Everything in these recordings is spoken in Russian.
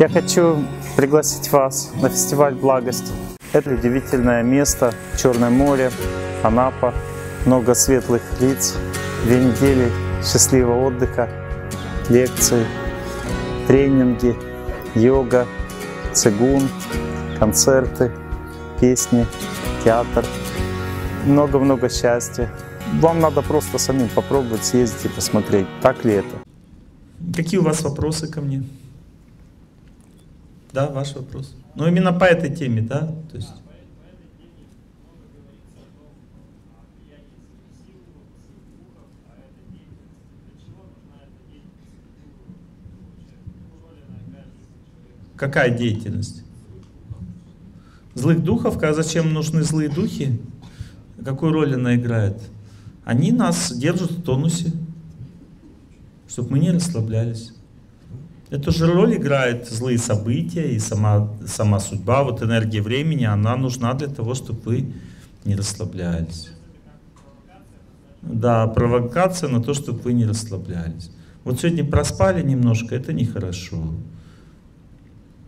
Я хочу пригласить вас на фестиваль «Благость». Это удивительное место, Черное море, Анапа, много светлых лиц, 2 недели счастливого отдыха, лекции, тренинги, йога, цигун, концерты, песни, театр, много-много счастья. Вам надо просто самим попробовать съездить и посмотреть, так ли это. Какие у вас вопросы ко мне? Да, ваш вопрос. Но именно по этой теме, да? То есть... Какая деятельность? Злых духов? А зачем нужны злые духи? Какую роль она играет? Они нас держат в тонусе, чтобы мы не расслаблялись. Эту же роль играют злые события и сама судьба, вот энергия времени, она нужна для того, чтобы вы не расслаблялись. Да, провокация на то, чтобы вы не расслаблялись. Вот сегодня проспали немножко, это нехорошо.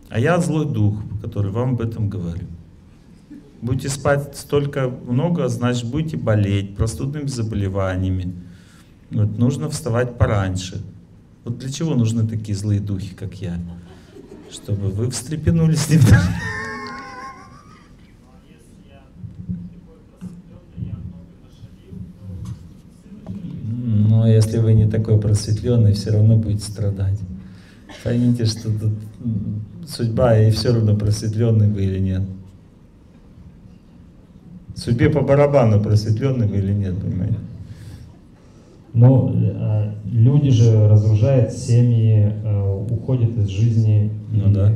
А я злой дух, который вам об этом говорю. Будете спать столько много, значит будете болеть простудными заболеваниями. Вот, нужно вставать пораньше. Вот для чего нужны такие злые духи, как я? Чтобы вы встрепенулись немного. Но если вы не такой просветленный, все равно будете страдать. Поймите, что тут судьба, и все равно просветленный вы или нет. Судьбе по барабану, просветленный вы или нет, понимаете? Но люди же разрушают семьи, уходят из жизни. Ну да.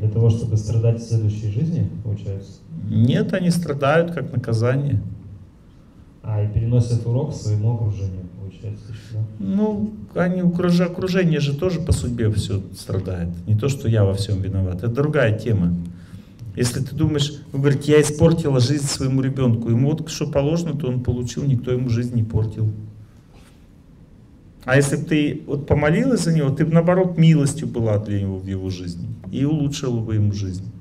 Для того, чтобы страдать в следующей жизни, получается? Нет, они страдают как наказание. А, и переносят урок своему окружению, получается? Да? Ну, они, окружение же тоже по судьбе все страдает. Не то, что я во всем виноват. Это другая тема. Если ты думаешь, вы говорите, я испортила жизнь своему ребенку. Ему вот что положено, то он получил, никто ему жизнь не портил. А если бы ты вот помолилась за него, ты бы, наоборот, милостью была для него в его жизни и улучшила бы ему жизнь.